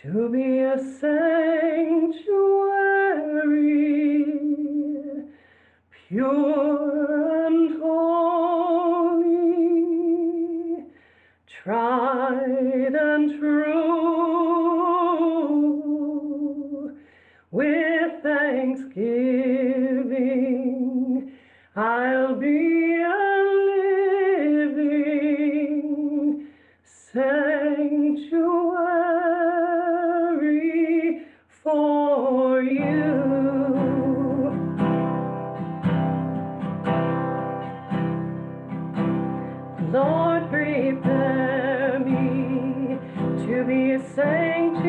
to be a sanctuary, pure and holy, tried and true. With thanksgiving, I'll be a living sanctuary for you. Lord, prepare me to be a sanctuary.